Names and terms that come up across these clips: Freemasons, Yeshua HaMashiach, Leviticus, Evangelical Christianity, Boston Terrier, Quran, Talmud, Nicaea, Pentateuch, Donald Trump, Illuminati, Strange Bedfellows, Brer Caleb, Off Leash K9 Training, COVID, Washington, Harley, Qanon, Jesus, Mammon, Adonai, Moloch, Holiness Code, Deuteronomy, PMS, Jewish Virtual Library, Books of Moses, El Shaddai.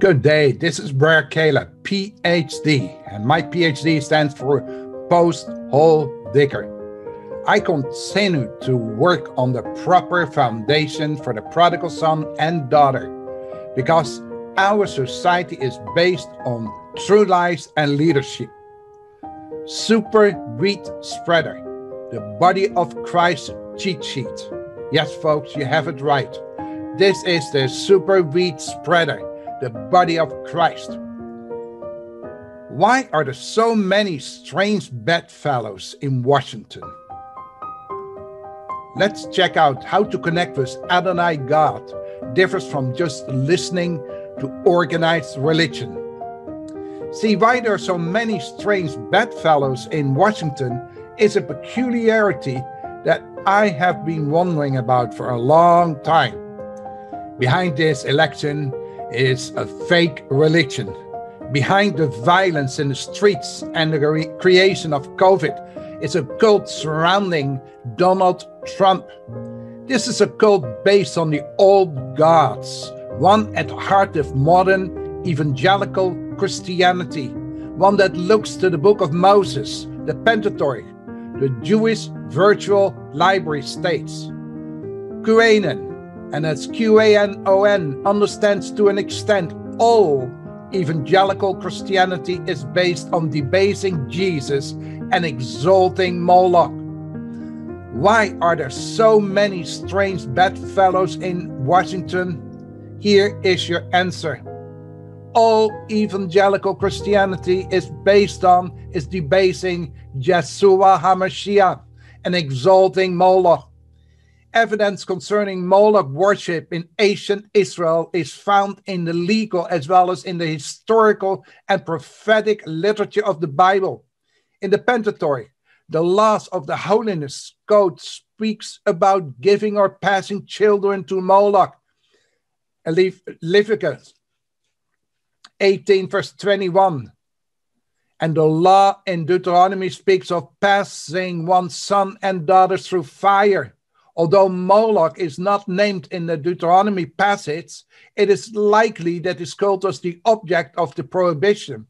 Good day, this is Brer Caleb, PhD, and my PhD stands for Post-Hole Digger. I continue to work on the proper foundation for the prodigal son and daughter, because our society is based on true lives and leadership. Super Wheat Spreader, the Body of Christ cheat sheet. Yes, folks, you have it right. This is the Super Wheat Spreader, the Body of Christ. Why are there so many strange bedfellows in Washington? Let's check out how to connect with Adonai God differs from just listening to organized religion. See, why there are so many strange bedfellows in Washington is a peculiarity that I have been wondering about for a long time. Behind this election is a fake religion. Behind the violence in the streets and the creation of COVID is a cult surrounding Donald Trump. This is a cult based on the old gods, one at the heart of modern evangelical Christianity, one that looks to the Book of Moses, the Pentateuch, the Jewish Virtual Library states, Qanon, and as QAnon understands to an extent all evangelical Christianity is based on debasing Jesus and exalting Moloch. Why are there so many strange bedfellows in Washington? Here is your answer. All evangelical Christianity is based on is debasing Yeshua HaMashiach and exalting Moloch. Evidence concerning Moloch worship in ancient Israel is found in the legal as well as in the historical and prophetic literature of the Bible. In the Pentateuch, the laws of the Holiness Code speaks about giving or passing children to Moloch. Leviticus 18 verse 21. And the law in Deuteronomy speaks of passing one's son and daughter through fire. Although Moloch is not named in the Deuteronomy passage, it is likely that this cult was the object of the prohibition.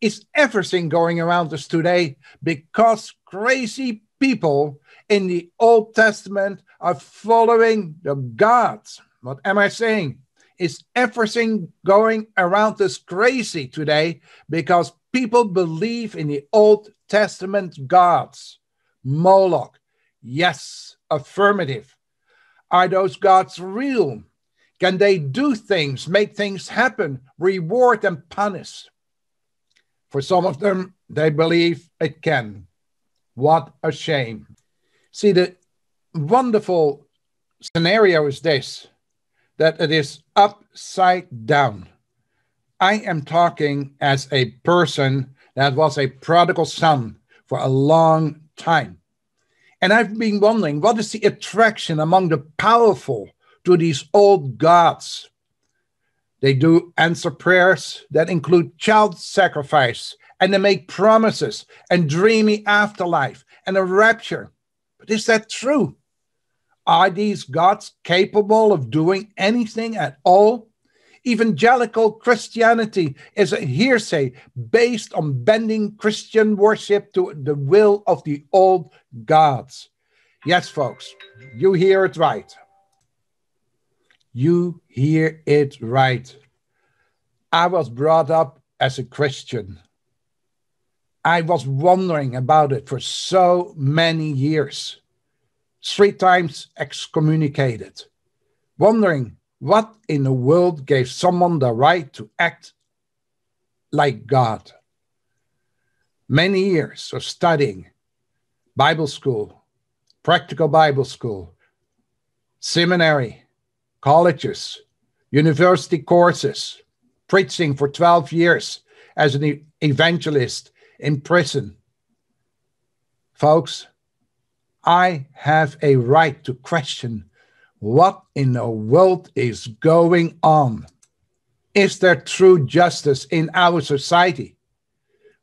Is everything going around us today because crazy people in the Old Testament are following the gods? What am I saying? Is everything going around us crazy today because people believe in the Old Testament gods? Moloch. Yes. Affirmative. Are those gods real? Can they do things, make things happen, reward and punish? For some of them, they believe it can. What a shame. See, the wonderful scenario is this, that it is upside down. I am talking as a person that was a prodigal son for a long time. And I've been wondering, what is the attraction among the powerful to these old gods? They do answer prayers that include child sacrifice, and they make promises and dreamy afterlife and a rapture. But is that true? Are these gods capable of doing anything at all? Evangelical Christianity is a hearsay based on bending Christian worship to the will of the old gods. Yes, folks, you hear it right. You hear it right. I was brought up as a Christian. I was wondering about it for so many years. 3 times excommunicated. Wondering, what in the world gave someone the right to act like God? Many years of studying, Bible school, practical Bible school, seminary, colleges, university courses, preaching for 12 years as an evangelist in prison. Folks, I have a right to question what in the world is going on? Is there true justice in our society?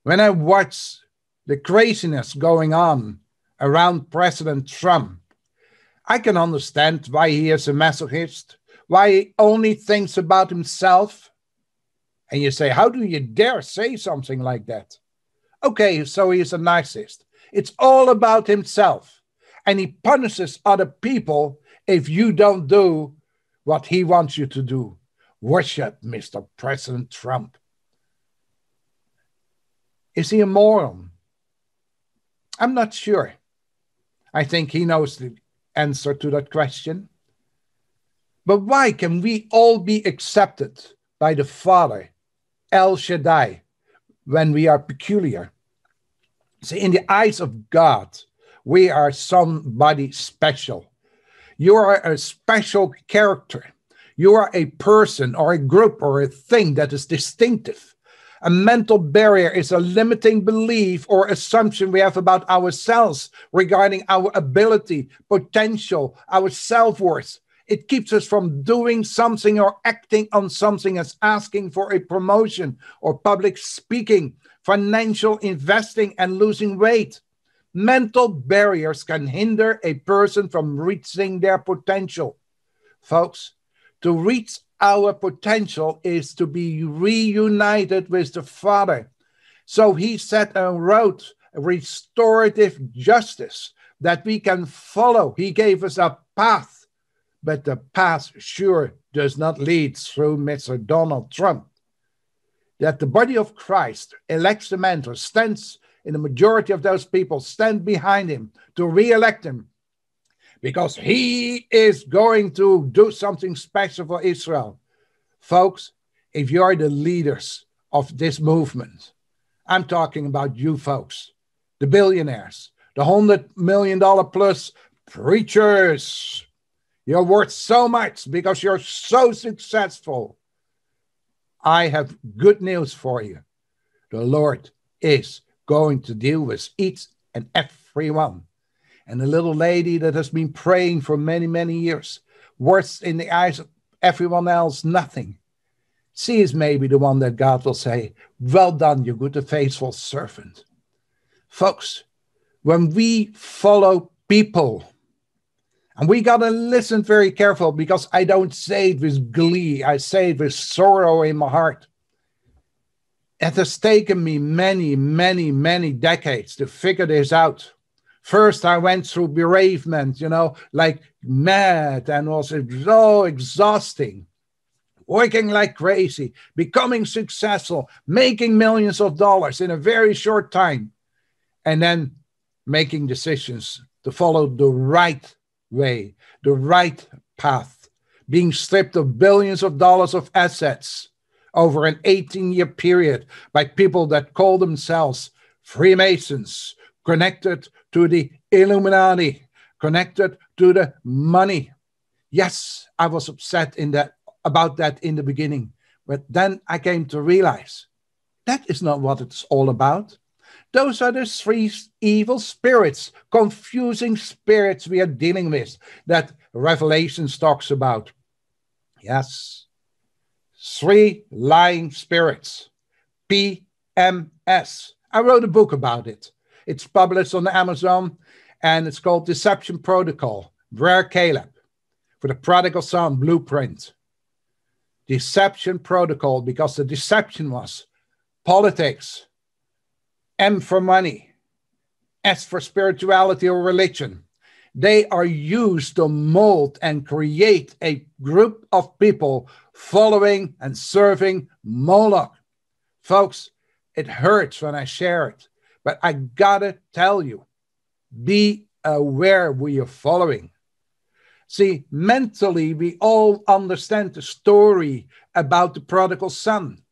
When I watch the craziness going on around President Trump, I can understand why he is a masochist, why he only thinks about himself. And you say, how do you dare say something like that? Okay, so he's a narcissist. It's all about himself. And he punishes other people if you don't do what he wants you to do. Worship Mr. President Trump. Is he a moron? I'm not sure. I think he knows the answer to that question. But why can we all be accepted by the Father, El Shaddai, when we are peculiar? See, in the eyes of God, we are somebody special. You are a special character. You are a person or a group or a thing that is distinctive. A mental barrier is a limiting belief or assumption we have about ourselves regarding our ability, potential, our self-worth. It keeps us from doing something or acting on something as asking for a promotion or public speaking, financial investing, and losing weight. Mental barriers can hinder a person from reaching their potential. Folks, to reach our potential is to be reunited with the Father. So he set and wrote restorative justice that we can follow. He gave us a path, but the path sure does not lead through Mr. Donald Trump. That the body of Christ elects the mentor, stands in the majority of those people, stand behind him to re-elect him, because he is going to do something special for Israel. Folks, if you are the leaders of this movement, I'm talking about you folks, the billionaires, the $100 million plus preachers. You're worth so much because you're so successful. I have good news for you. The Lord is going to deal with each and every one. And the little lady that has been praying for many, many years, worth in the eyes of everyone else, nothing. She is maybe the one that God will say, well done, you good and faithful servant. Folks, when we follow people, and we got to listen very careful, because I don't say it with glee, I say it with sorrow in my heart. It has taken me many, many, many decades to figure this out. First, I went through bereavement, you know, like mad, and was so exhausting. Working like crazy, becoming successful, making millions of dollars in a very short time. And then making decisions to follow the right way, the right path. Being stripped of billions of dollars of assets over an 18-year period by people that call themselves Freemasons, connected to the Illuminati, connected to the money. Yes, I was upset about that in the beginning, but then I came to realize that is not what it's all about. Those are the three evil spirits, confusing spirits we are dealing with, that Revelations talks about. Yes, three lying spirits, PMS. I wrote a book about it. It's published on Amazon, and it's called Deception Protocol, Brer Caleb, for the Prodigal Son Blueprint. Deception Protocol, because the deception was politics, M for money, S for spirituality or religion. They are used to mold and create a group of people following and serving Moloch. Folks, it hurts when I share it. But I gotta tell you, be aware who you're following. See, mentally, we all understand the story about the prodigal son.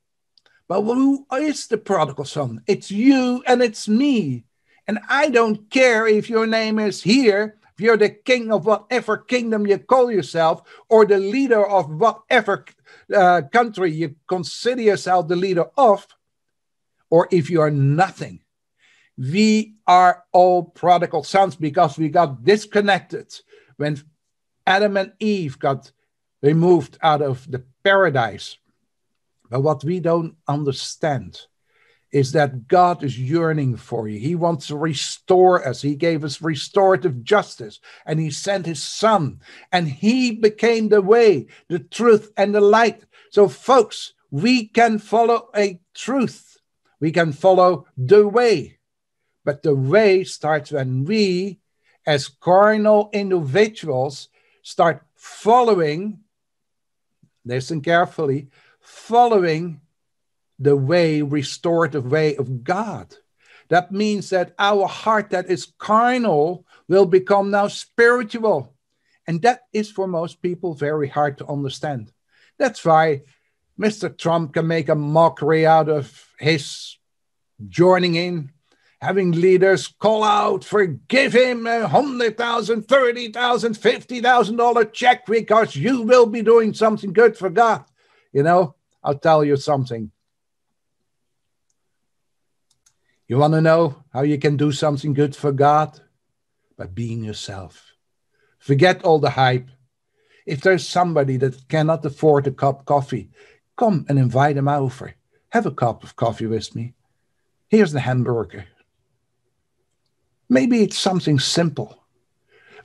But who is the prodigal son? It's you and it's me. And I don't care if your name is here, if you're the king of whatever kingdom you call yourself, or the leader of whatever country you consider yourself the leader of, or if you are nothing. We are all prodigal sons because we got disconnected when Adam and Eve got removed out of the paradise. But what we don't understand is that God is yearning for you. He wants to restore us. He gave us restorative justice, and he sent his son, and he became the way, the truth, and the light. So folks, we can follow a truth. We can follow the way. But the way starts when we, as carnal individuals, start following, listen carefully, following the way, restorative way of God. That means that our heart that is carnal will become now spiritual. And that is for most people very hard to understand. That's why Mr. Trump can make a mockery out of his joining in, having leaders call out, forgive him a $100,000, $30,000, $50,000 check because you will be doing something good for God. You know, I'll tell you something. You want to know how you can do something good for God? By being yourself. Forget all the hype. If there's somebody that cannot afford a cup of coffee, come and invite him over. Have a cup of coffee with me. Here's the hamburger. Maybe it's something simple,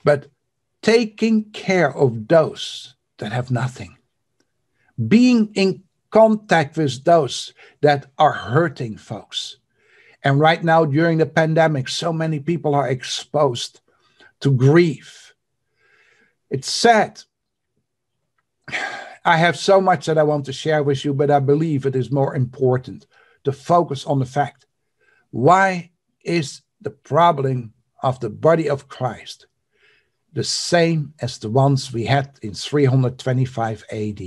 but taking care of those that have nothing. Being in contact with those that are hurting folks. And right now, during the pandemic, so many people are exposed to grief. It's sad. I have so much that I want to share with you, but I believe it is more important to focus on the fact. Why is the problem of the body of Christ the same as the ones we had in 325 AD?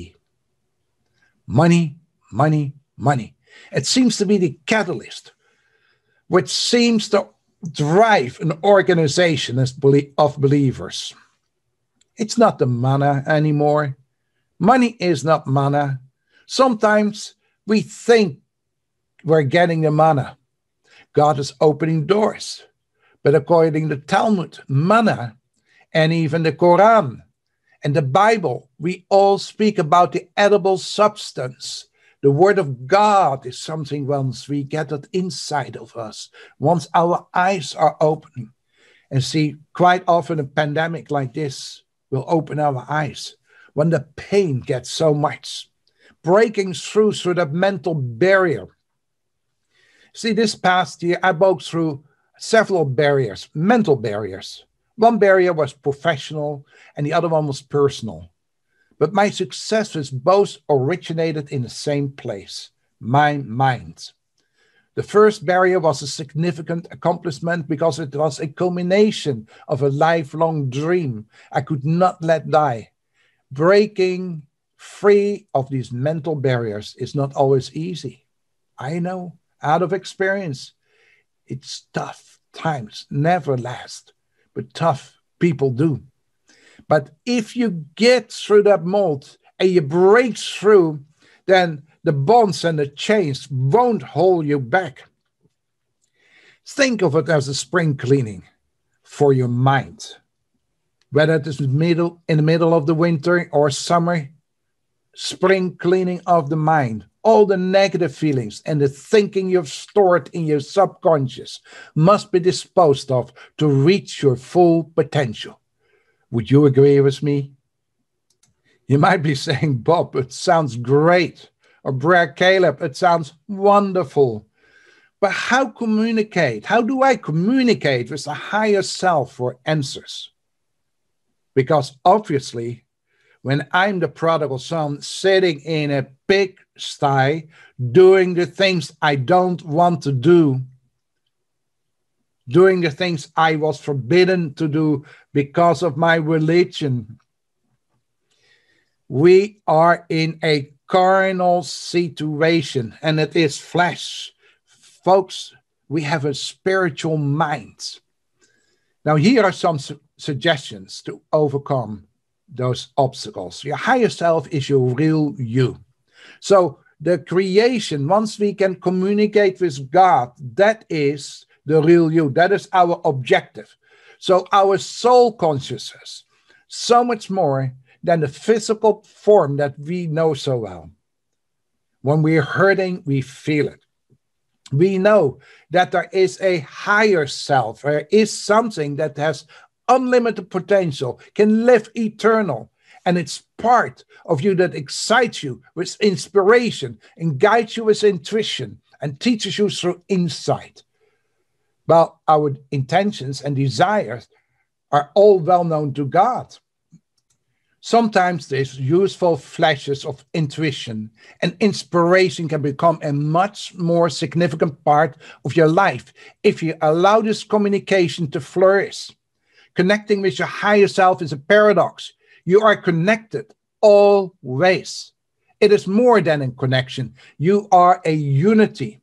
Money, money, money. It seems to be the catalyst which seems to drive an organization of believers. It's not the manna anymore. Money is not manna. Sometimes we think we're getting the manna. God is opening doors. But according to the Talmud, manna, and even the Quran and the Bible, we all speak about the edible substance. The word of God is something once we get that inside of us, once our eyes are opening. And see, quite often a pandemic like this will open our eyes when the pain gets so much, breaking through that mental barrier. See, this past year, I broke through several barriers, mental barriers. One barrier was professional and the other one was personal. But my successes both originated in the same place, my mind. The first barrier was a significant accomplishment because it was a culmination of a lifelong dream I could not let die. Breaking free of these mental barriers is not always easy. I know, out of experience. It's tough. Times never last, but tough people do. But if you get through that mold and you break through, then the bonds and the chains won't hold you back. Think of it as a spring cleaning for your mind. Whether it is in the middle of the winter or summer, spring cleaning of the mind. All the negative feelings and the thinking you've stored in your subconscious must be disposed of to reach your full potential. Would you agree with me? You might be saying, Bob, it sounds great. Or Brer Caleb, it sounds wonderful. But how communicate? How do I communicate with the higher self for answers? Because obviously, when I'm the prodigal son sitting in a pigsty, doing the things I don't want to do, doing the things I was forbidden to do because of my religion. We are in a carnal situation, and it is flesh. Folks, we have a spiritual mind. Now, here are some suggestions to overcome those obstacles. Your higher self is your real you. So the creation, once we can communicate with God, that is the real you. That is our objective. So our soul consciousness, so much more than the physical form that we know so well. When we're hurting, we feel it. We know that there is a higher self. There is something that has unlimited potential, can live eternal. and it's part of you that excites you with inspiration and guides you with intuition and teaches you through insight. Well, our intentions and desires are all well known to God. Sometimes these useful flashes of intuition and inspiration can become a much more significant part of your life if you allow this communication to flourish. Connecting with your higher self is a paradox. You are connected always. It is more than a connection. You are a unity.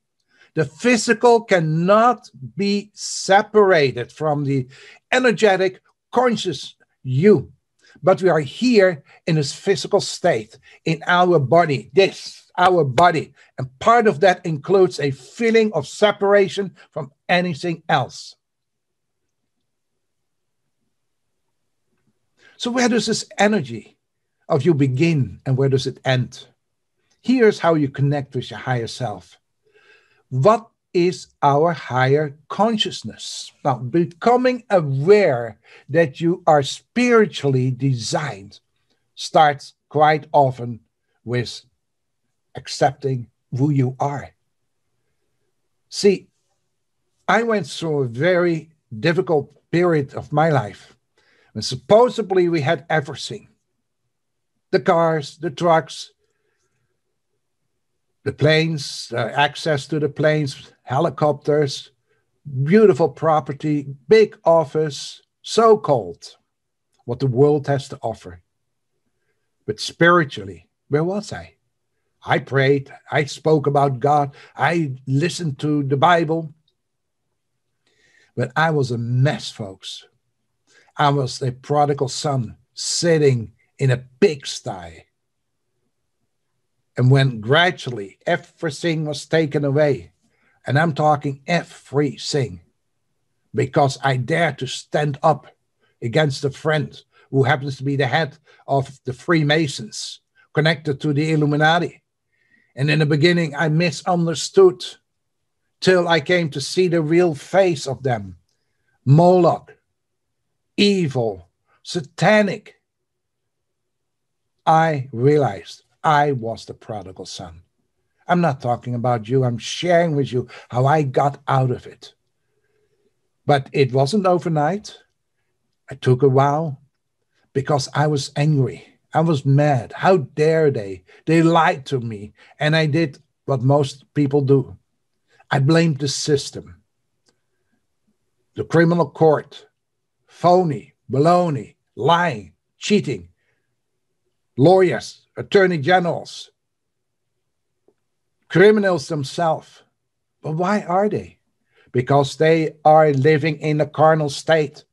The physical cannot be separated from the energetic, conscious you. But we are here in this physical state, in our body, our body. And part of that includes a feeling of separation from anything else. So where does this energy of you begin and where does it end? Here's how you connect with your higher self. What is our higher consciousness? Now, becoming aware that you are spiritually designed starts quite often with accepting who you are. See, I went through a very difficult period of my life, and supposedly we had everything. The cars, the trucks, the planes, access to the planes, helicopters, beautiful property, big office, so-called what the world has to offer. But spiritually, where was I? I prayed, I spoke about God, I listened to the Bible. But I was a mess, folks. I was a prodigal son sitting in a pigsty. And when gradually everything was taken away, and I'm talking everything, because I dared to stand up against a friend who happens to be the head of the Freemasons, connected to the Illuminati. And in the beginning, I misunderstood till I came to see the real face of them. Moloch, evil, satanic. I realized I was the prodigal son. I'm not talking about you. I'm sharing with you how I got out of it. But it wasn't overnight. It took a while because I was angry. I was mad. How dare they? They lied to me. And I did what most people do. I blamed the system. The criminal court. Phony, baloney, lying, cheating. Lawyers. Attorney generals, criminals themselves. But why are they? Because they are living in a carnal state.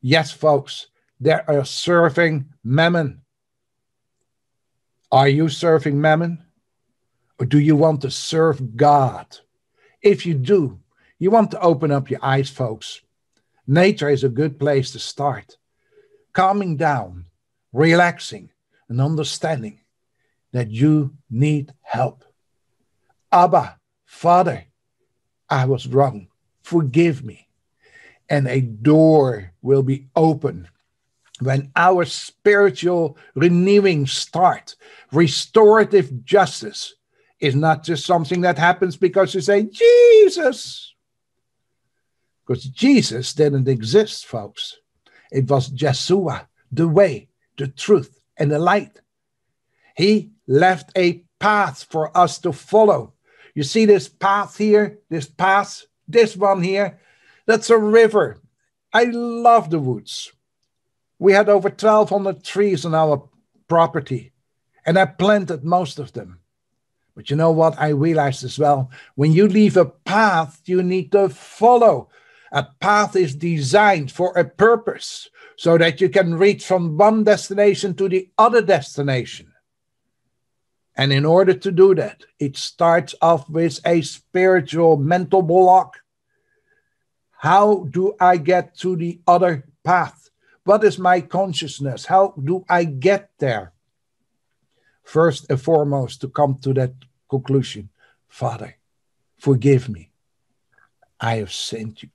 Yes, folks, they are serving Mammon. Are you serving Mammon? Or do you want to serve God? If you do, you want to open up your eyes, folks. Nature is a good place to start. Calming down, relaxing. An understanding that you need help. Abba, Father, I was wrong. Forgive me. And a door will be open when our spiritual renewing starts. Restorative justice is not just something that happens because you say, Jesus. Because Jesus didn't exist, folks. It was Yeshua, the way, the truth, and the light. He left a path for us to follow. You see this path here, this path, this one here, that's a river. I love the woods. We had over 1,200 trees on our property, and I planted most of them. But you know what I realized as well? When you leave a path, you need to follow. A path is designed for a purpose, so that you can reach from one destination to the other destination. And in order to do that, it starts off with a spiritual mental block. How do I get to the other path? What is my consciousness? How do I get there? First and foremost, to come to that conclusion, Father, forgive me. I have sinned you.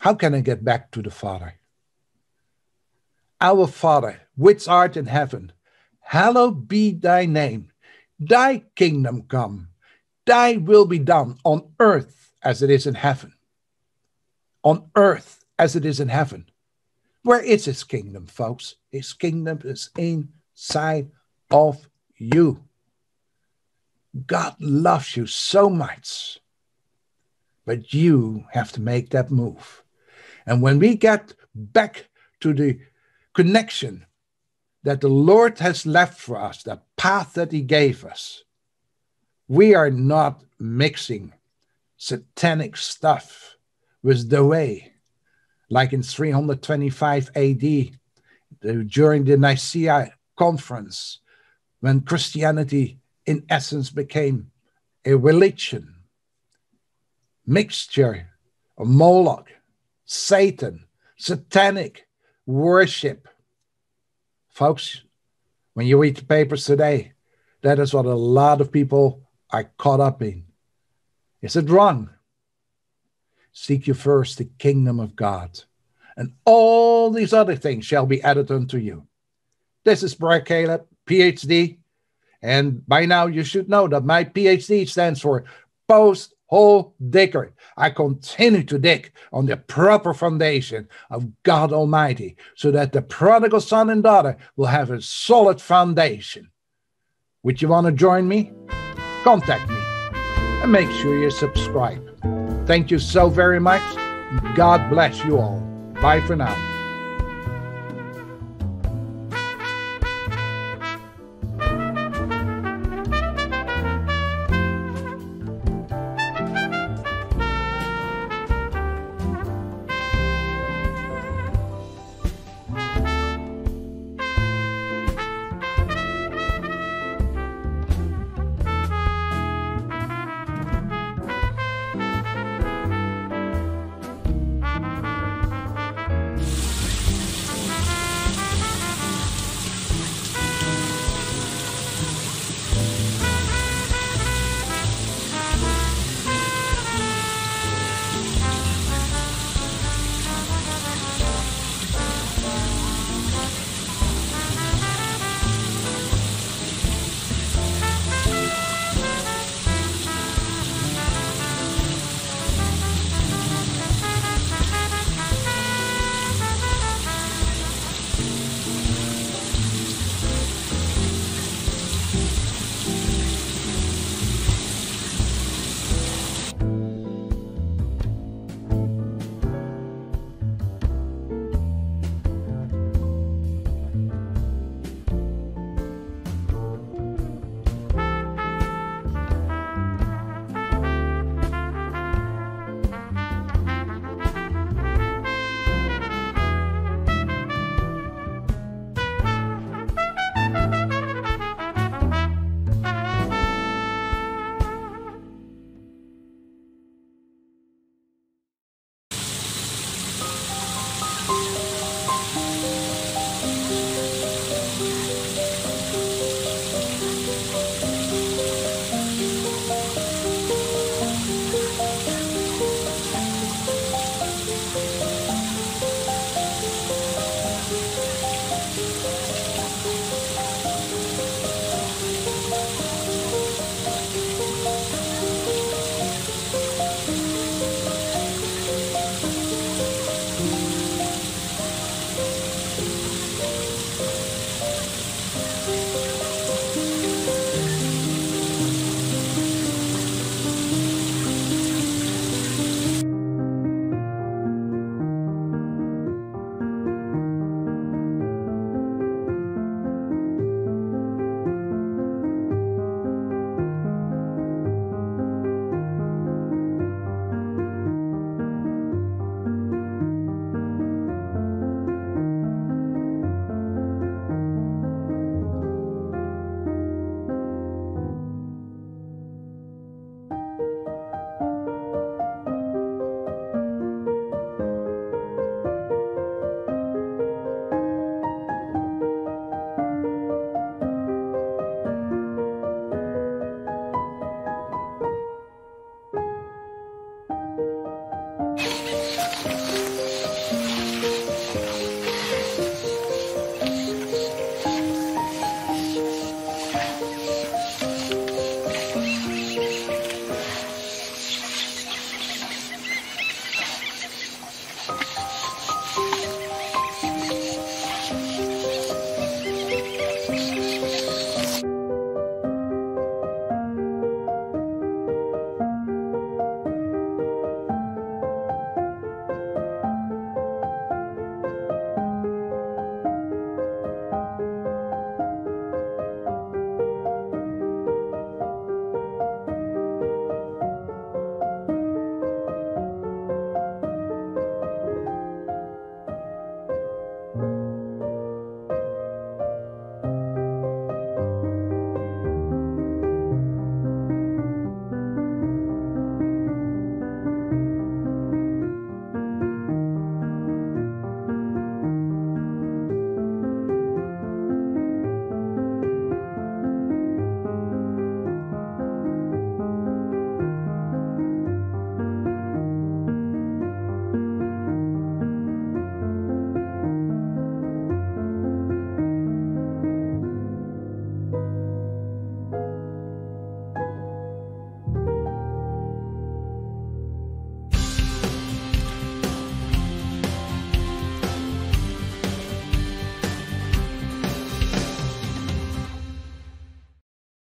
How can I get back to the Father? Our Father, which art in heaven, hallowed be thy name. Thy kingdom come, thy will be done on earth as it is in heaven. On earth as it is in heaven. Where is his kingdom, folks? His kingdom is inside of you. God loves you so much, but you have to make that move. And when we get back to the connection that the Lord has left for us, the path that he gave us, we are not mixing satanic stuff with the way. Like in 325 AD, during the Nicaea conference, when Christianity in essence became a religion, mixture of Moloch, Satan, satanic worship. Folks, when you read the papers today, that is what a lot of people are caught up in. Is it wrong? Seek you first the kingdom of God, and all these other things shall be added unto you. This is Brer Caleb, PhD, and by now you should know that my PhD stands for Post Hole Digger. I continue to dig on the proper foundation of God Almighty, so that the prodigal son and daughter will have a solid foundation. Would you want to join me? Contact me and make sure you subscribe. Thank you so very much. God bless you all. Bye for now.